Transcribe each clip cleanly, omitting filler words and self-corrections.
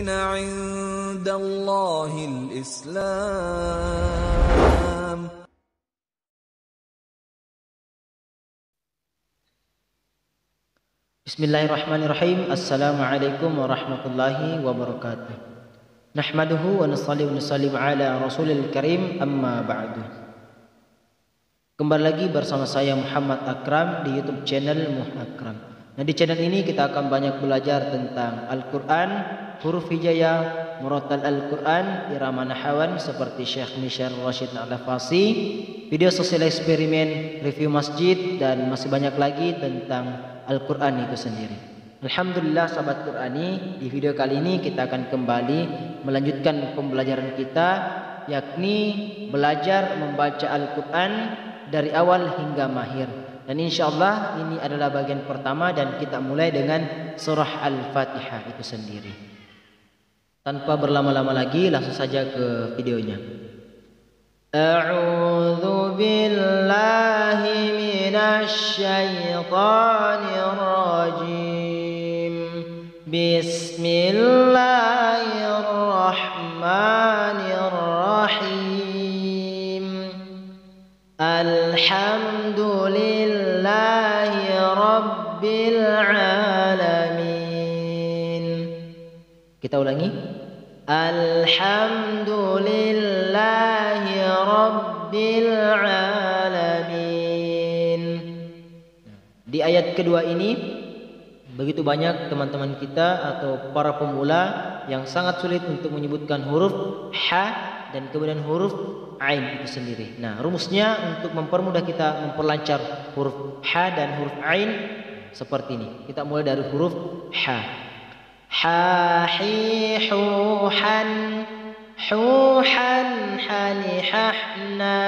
dina 'indallahil Islam. Bismillahirrahmanirrahim. Assalamu'alaykum warahmatullahi wabarakatuh. Nahmaduhu wa nusalli wa nusallim ala rasulil karim, amma ba'du. Kembali lagi bersama saya Muhammad Akram di YouTube channel Muhammad Akram. Nah, di channel ini kita akan banyak belajar tentang Al-Quran, huruf hijaiyah, murattal Al-Quran, irama nahawan seperti Syekh Mishar Rashid Al-Afasy, video sosial eksperimen, review masjid, dan masih banyak lagi tentang Al-Quran itu sendiri. Alhamdulillah sahabat Qurani, di video kali ini kita akan kembali melanjutkan pembelajaran kita, yakni belajar membaca Al-Quran dari awal hingga mahir. Dan insyaallah ini adalah bagian pertama dan kita mulai dengan surah Al-Fatihah itu sendiri. Tanpa berlama-lama lagi, langsung saja ke videonya. A'udzu billahi minasy syaithanir rajim. Bismillahirrahmanirrahim. Alhamdulillahi rabbil alamin. Kita ulangi. Alhamdulillahi rabbil alamin. Di ayat kedua ini begitu banyak teman-teman kita atau para pemula yang sangat sulit untuk menyebutkan huruf ha dan kemudian huruf ain itu sendiri. Nah, rumusnya untuk mempermudah kita memperlancar huruf ha dan huruf ain seperti ini. Kita mulai dari huruf ha. Ha hi huhan hani hahna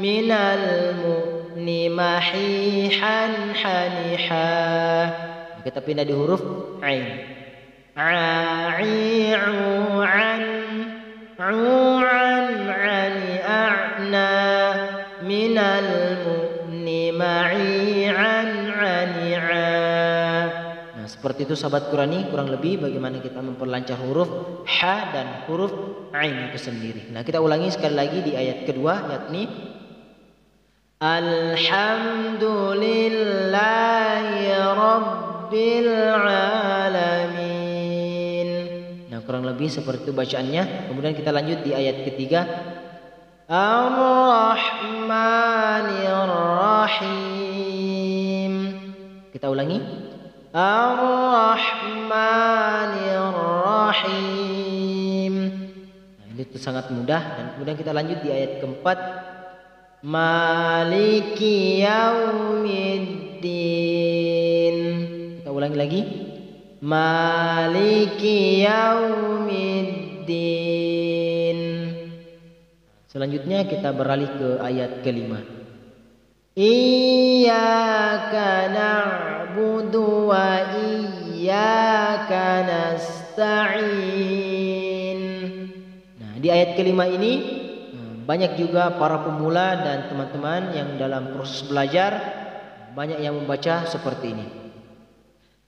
minal mu'nimahihan haniha. Kita pindah di huruf ain. A'i'u'an u'an ani'a'na minal mu'nimahihan hani'a. Seperti itu sahabat Qurani, kurang lebih bagaimana kita memperlancar huruf ha dan huruf ain itu sendiri. Nah, kita ulangi sekali lagi di ayat kedua, yakni Alhamdulillahi rabbil alamin. Nah, kurang lebih seperti itu bacaannya. Kemudian kita lanjut di ayat ketiga, Ar-Rahmanir-Rahim. Kita ulangi, Ar-Rahmanir-Rahim. Nah, ini tuh sangat mudah. Dan kemudian kita lanjut di ayat keempat, Maliki Yaumiddin. Kita ulangi lagi, Maliki Yaumiddin. Selanjutnya kita beralih ke ayat kelima, Iyyaka na'budu wa iyyaka nasta'in. Nah, di ayat kelima ini banyak juga para pemula dan teman-teman yang dalam proses belajar banyak yang membaca seperti ini.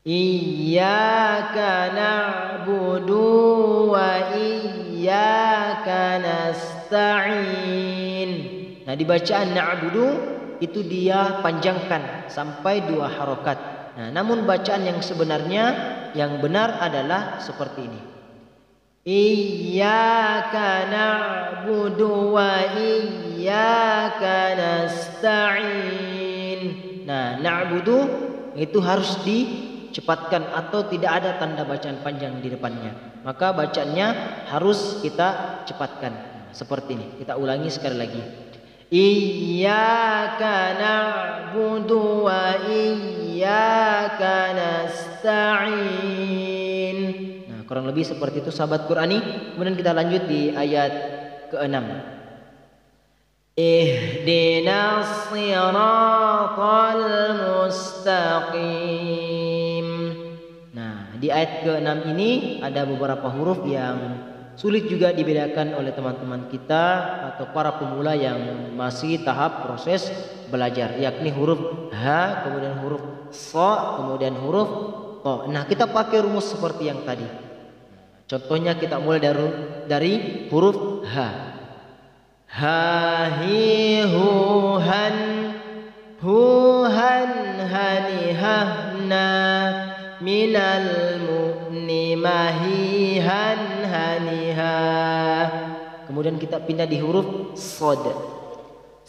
Iyyaka na'budu wa iyyaka nasta'in. Nah, di bacaan na'budu itu dia panjangkan sampai dua harokat. Nah, namun bacaan yang sebenarnya yang benar adalah seperti ini. Iyyaka na'budu wa iyyaka nasta'in. Nah, na'budu itu harus dicepatkan atau tidak ada tanda bacaan panjang di depannya. Maka bacaannya harus kita cepatkan. Nah, seperti ini. Kita ulangi sekali lagi. Iyyaka na'budu wa iyyaka nasta'in. Nah, kurang lebih seperti itu sahabat Qurani. Kemudian kita lanjut di ayat ke-6. Ihdinas siratal mustaqim. Nah, di ayat ke-6 ini ada beberapa huruf yang sulit juga dibedakan oleh teman-teman kita atau para pemula yang masih tahap proses belajar, yakni huruf H, kemudian huruf S, kemudian huruf T. Nah, kita pakai rumus seperti yang tadi. Contohnya kita mulai dari huruf H. Hahi huhan huhan hanihahna minal mu'nimahi han hanihah. Kemudian kita pindah di huruf sod.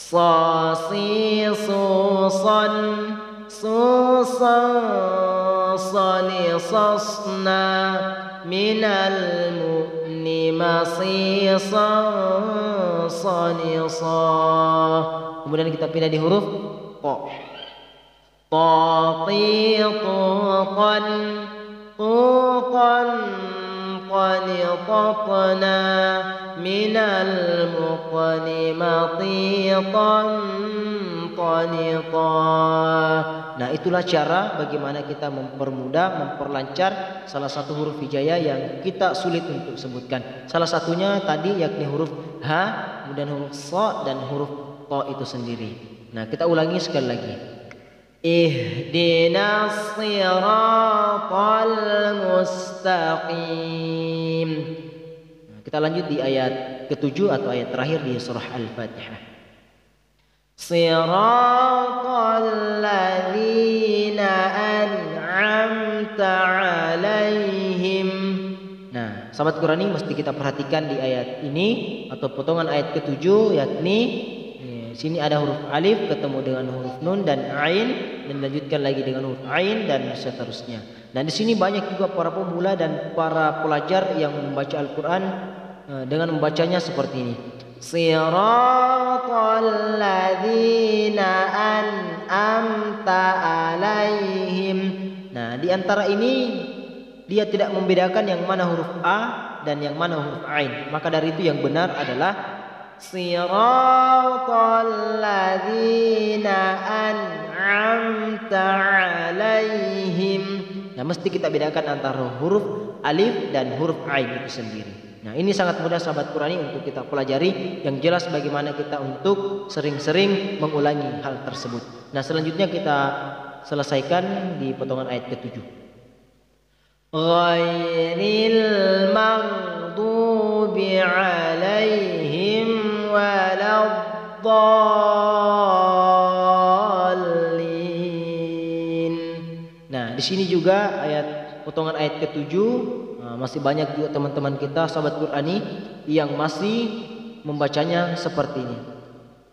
Sosi suson suson soni sosna minal mu'nimasi soni soh. Kemudian kita pindah di huruf ko. Tati tuqan tuqan qanitna minal muqnimati qanita. Nah, itulah cara bagaimana kita mempermudah, memperlancar salah satu huruf hijaiyah yang kita sulit untuk sebutkan. Salah satunya tadi yakni huruf H, kemudian huruf Sa dan huruf Tha itu sendiri. Nah, kita ulangi sekali lagi. Ihdinas siratal mustaqim. Kita lanjut di ayat ke-7 atau ayat terakhir di surah Al-Fatihah. Siratal ladzina an'amta 'alaihim. Nah, sahabat Qurani mesti kita perhatikan di ayat ini atau potongan ayat ke-7, yakni sini ada huruf alif ketemu dengan huruf nun dan ain, dan lanjutkan lagi dengan huruf ain dan seterusnya. Dan di sini banyak juga para pemula dan para pelajar yang membaca Al-Quran dengan membacanya seperti ini. Siratal ladzina an'amta 'alaihim. Nah, di antara ini dia tidak membedakan yang mana huruf a dan yang mana huruf ain. Maka dari itu yang benar adalah siratal ladzina an'amta 'alaihim. Nah, mesti kita bedakan antara huruf alif dan huruf ain itu sendiri. Nah, ini sangat mudah sahabat Qurani untuk kita pelajari, yang jelas bagaimana kita untuk sering-sering mengulangi hal tersebut. Nah, selanjutnya kita selesaikan di potongan ayat ke-7. Ghairil maghdubi 'alaihim waladhdallin. Nah, di sini juga potongan ayat ke-7 masih banyak juga teman-teman kita sahabat Qurani yang masih membacanya seperti ini.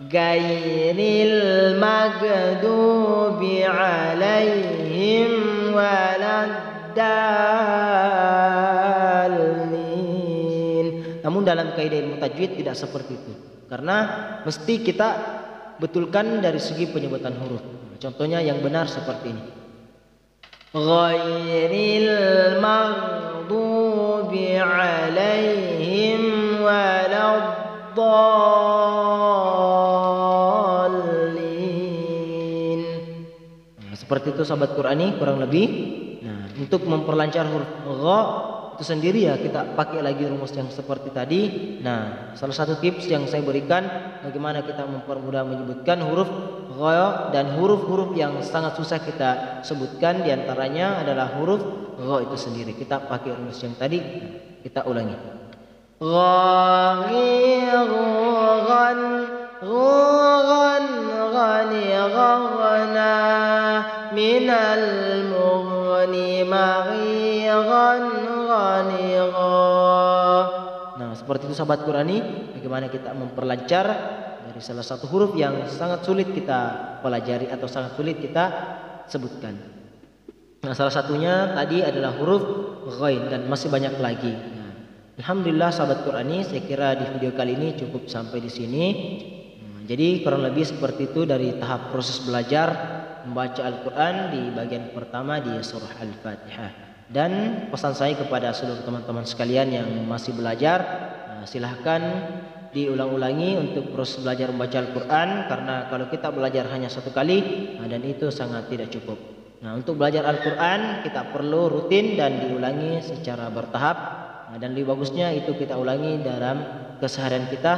Gairil maghdubi 'alaihim waladdallin. Namun dalam kaidah ilmu tajwid tidak seperti itu, karena mesti kita betulkan dari segi penyebutan huruf. Contohnya yang benar seperti ini. Ghairil maghdubi 'alaihim waladdallin. Nah, seperti itu sahabat Qurani kurang lebih. Nah, untuk memperlancar huruf gha itu sendiri ya kita pakai lagi rumus yang seperti tadi. Nah, salah satu tips yang saya berikan bagaimana kita mempermudah menyebutkan huruf gha, dan huruf-huruf yang sangat susah kita sebutkan diantaranya adalah huruf gha itu sendiri. Kita pakai rumus yang tadi, kita ulangi. Gha-ghi-ghu-ghan, ghu-ghan, gha-ni-gha-ghana, minal mughni-maghi-ghan. Nah, seperti itu sahabat Qurani bagaimana kita memperlancar dari salah satu huruf yang sangat sulit kita pelajari atau sangat sulit kita sebutkan. Nah, salah satunya tadi adalah huruf ghain dan masih banyak lagi. Nah, alhamdulillah sahabat Qurani, saya kira di video kali ini cukup sampai di sini. Jadi kurang lebih seperti itu dari tahap proses belajar membaca Al-Quran di bagian pertama di surah Al-Fatihah. Dan pesan saya kepada seluruh teman-teman sekalian yang masih belajar, silahkan diulang-ulangi untuk proses belajar membaca Al-Quran, karena kalau kita belajar hanya satu kali dan itu sangat tidak cukup. Nah, untuk belajar Al-Quran kita perlu rutin dan diulangi secara bertahap, dan lebih bagusnya itu kita ulangi dalam keseharian kita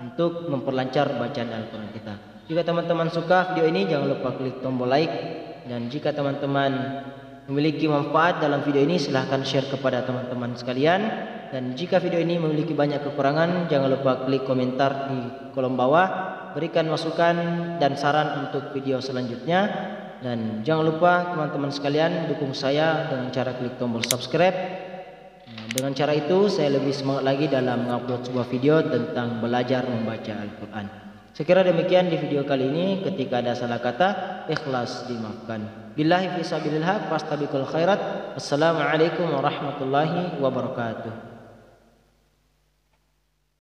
untuk memperlancar bacaan Al-Quran kita. Jika teman-teman suka video ini, jangan lupa klik tombol like, dan jika teman-teman memiliki manfaat dalam video ini, silahkan share kepada teman-teman sekalian. Dan jika video ini memiliki banyak kekurangan, jangan lupa klik komentar di kolom bawah, berikan masukan dan saran untuk video selanjutnya. Dan jangan lupa teman-teman sekalian dukung saya dengan cara klik tombol subscribe. Dengan cara itu saya lebih semangat lagi dalam mengupload sebuah video tentang belajar membaca Al-Quran. Sekira demikian di video kali ini. Ketika ada salah kata, ikhlas dimaafkan. Billahi fisabilillah, fastabiqul khaerat. Assalamu'alaikum warahmatullahi wabarakatuh.